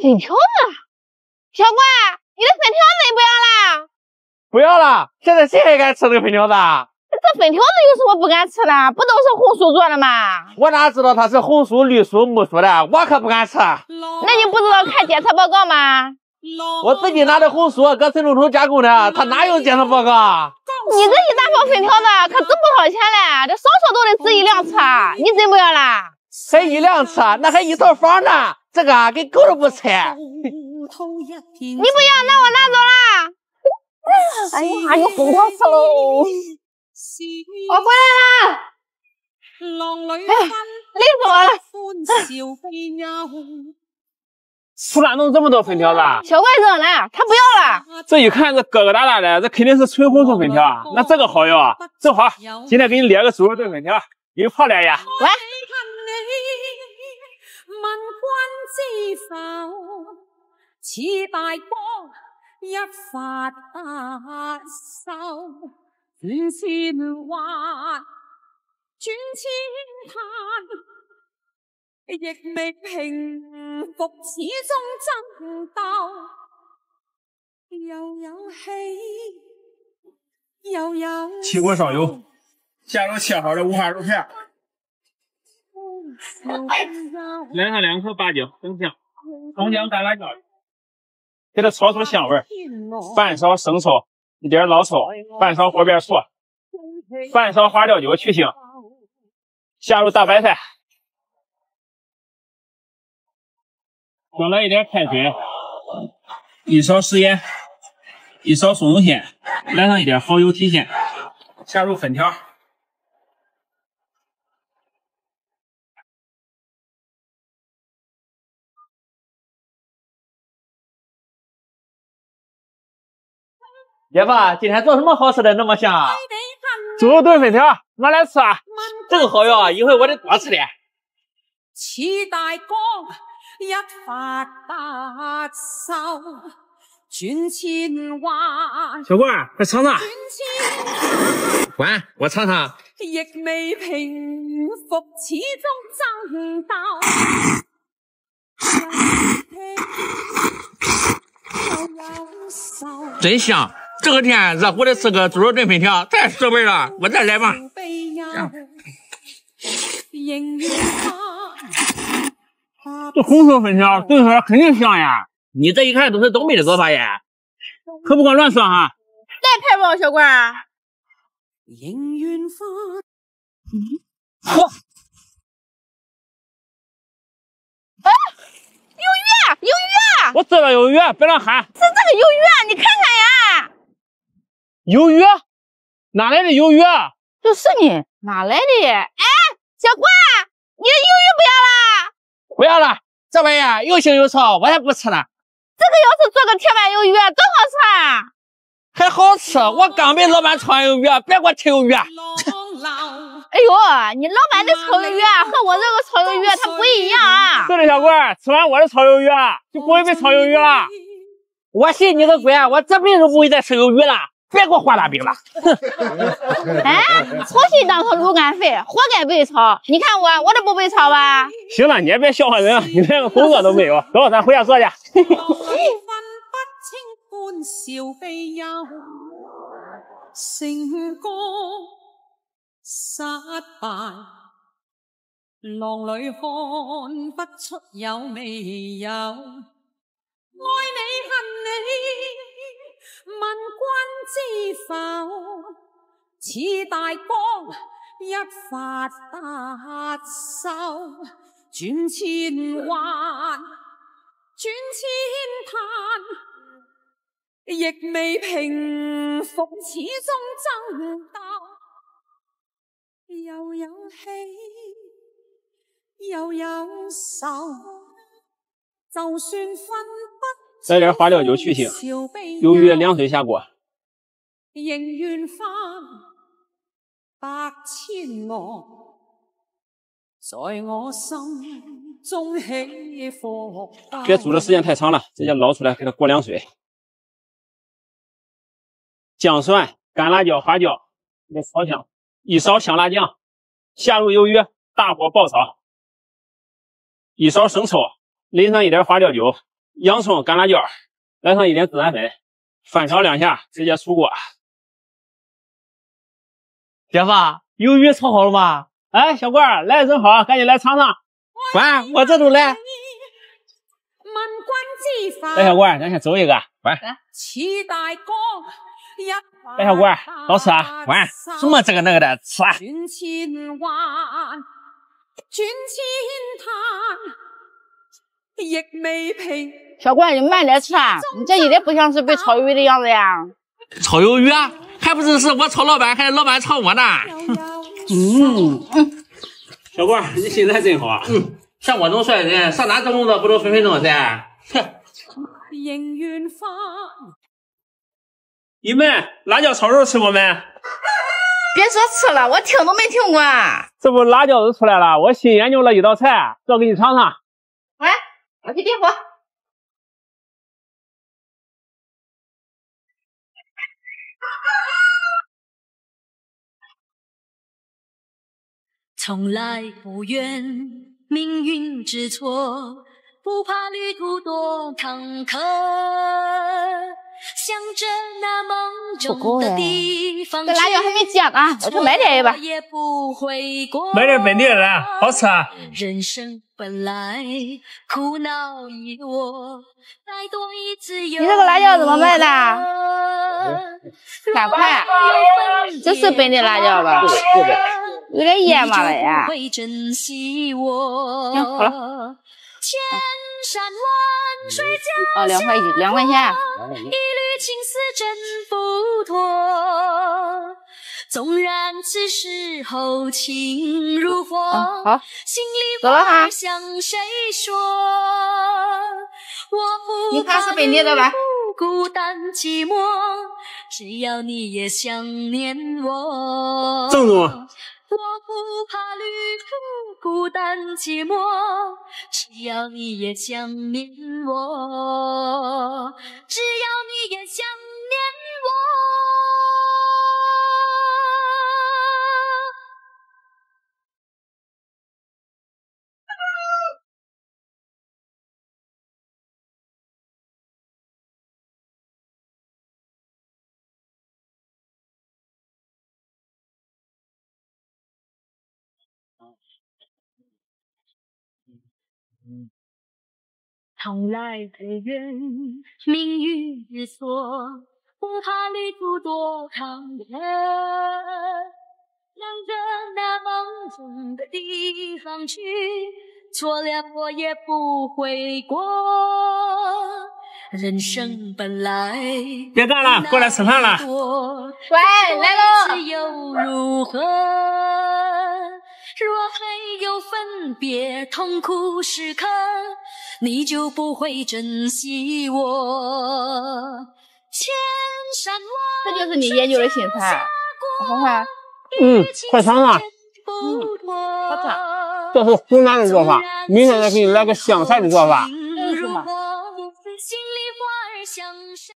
纸条子，小怪，你的粉条子也不要啦？不要了，现在谁还敢吃这个粉条子啊？这粉条子有什么不敢吃的？不都是红薯做的吗？我哪知道它是红薯、绿薯、木薯的，我可不敢吃。那你不知道看检测报告吗？我自己拿的红薯搁村中加工的，它哪有检测报告啊？你自己打包粉条子可值不少钱嘞，这少说都得值1辆车，你真不要啦？还1辆车？那还1套房呢，这个跟狗都不吃。你不要，那我拿走啦。哎呀，又哄我吃喽！我回来啦！哎呀，累死我了！出哪弄这么多粉条子？小怪扔了，他不要了。这一看这疙疙瘩瘩的，这肯定是纯红薯粉条啊！那这个好要啊，正好今天给你连个猪肉炖粉条，给你泡两下。来。亦未平伏，始終爭鬥，又有氣，又有。起鍋烧油，加入切好的五花肉片，淋上2颗八角，增香，葱姜干辣椒，给它炒出香味儿。半勺生抽，一点老抽，半勺锅边醋，半勺花雕酒去腥，下入大白菜。 少来一点开水，1勺食盐，1勺松茸馅，来上一点蚝油提鲜，下入粉条，爷爸，今天做什么好吃的那么香啊？猪肉炖粉条，拿来吃啊！这个好药啊，一会我得多吃点。齐大哥。 一发不收，转千弯。小怪，快尝尝。滚，我尝尝。亦未平伏，始终争斗。真香！这个天热乎的吃个猪肉炖粉条，太实惠了。我再来吧。这红薯粉条炖出来肯定香呀！你这一看都是东北的做法呀，可不管乱说哈！再拍吧，小怪。哎，有鱼，有鱼！我知道有鱼，别乱喊。是这个有鱼，你看看呀。有鱼？哪来的有鱼？就是你哪来的呀？哎，小怪，你的有鱼不要了。 不要了，这玩意儿又腥又臭，我才不吃呢。这个要是做个铁板鱿鱼，多好吃啊！还好吃，我刚被老板炒鱿鱼，别给我吃鱿鱼。哎呦，你老板的炒鱿鱼和我这个炒鱿鱼它不一样啊！对了，小怪，吃完我的炒鱿鱼就不会被炒鱿鱼了。我信你个鬼！我这辈子不会再吃鱿鱼了，别给我画大饼了。哎，炒戏当头猪肝肺，活该被炒。你看我这不被炒吧？ 行了，你也别笑话人了，你连个工作都没有。走，咱回家坐去。转千弯，转千叹，亦未平伏，始終爭鬥。又有喜，又有愁，就算分不清。来点花雕酒去腥，鱿鱼凉水下锅。仍願翻百千浪。 在我心中起伏。别煮的时间太长了，直接捞出来给它过凉水。姜蒜、干辣椒、花椒给它炒香，1勺香辣酱，下入鱿鱼，大火爆炒。1勺生抽，淋上一点花雕酒，洋葱、干辣椒，来上一点孜然粉，翻炒两下，直接出锅。姐夫，鱿鱼炒好了吗？哎，小罐来的正好，赶紧来尝尝。完，我这都来。 来，小官，咱先走一个。完，来，小官，老吃啊。完，什么这个那个的，吃啊。小官，你慢点吃啊，你这一点不像是被炒鱿鱼的样子呀。炒鱿鱼啊，还不是我炒老板，还是老板炒我呢。小官，你心态真好啊。像我这么帅的人，上哪找工作不都分分钟噻？ 你们辣椒炒肉吃过没？别说吃了，我听都没听过。这不辣椒都出来了，我新研究了一道菜，做给你尝尝。喂，我去点火。从来不怨命运之错。 不怕旅途多坎坷，想着那梦中的地方。这辣椒还没结呢，我去买点去吧。买点本地的，好吃啊！人生本来苦恼一窝，再多一次有。你这个辣椒怎么卖的？3块、啊，这是本地辣椒吧？有点野嘛了呀！行，好了。 千山万水脚下，2块钱，一缕情丝挣不脱。纵然此时候情如火，心里话儿向谁说？我不怕你孤单寂寞，只要你也想念我。郑总。 我不怕旅途孤单寂寞，只要你也想念我，只要你也想念从来不怨命运之错，不怕旅途多坎坷，想着那梦中的地方去，错了我也不悔过。人生本来别干了，过来吃饭了。喂，来喽。又如何？ 若非有分别痛苦时刻，你就不会珍惜我。千山万水，这就是你研究的新菜，我看看。快尝尝。好吃。这是湖南的做法，明天再给你来个湘菜的做法。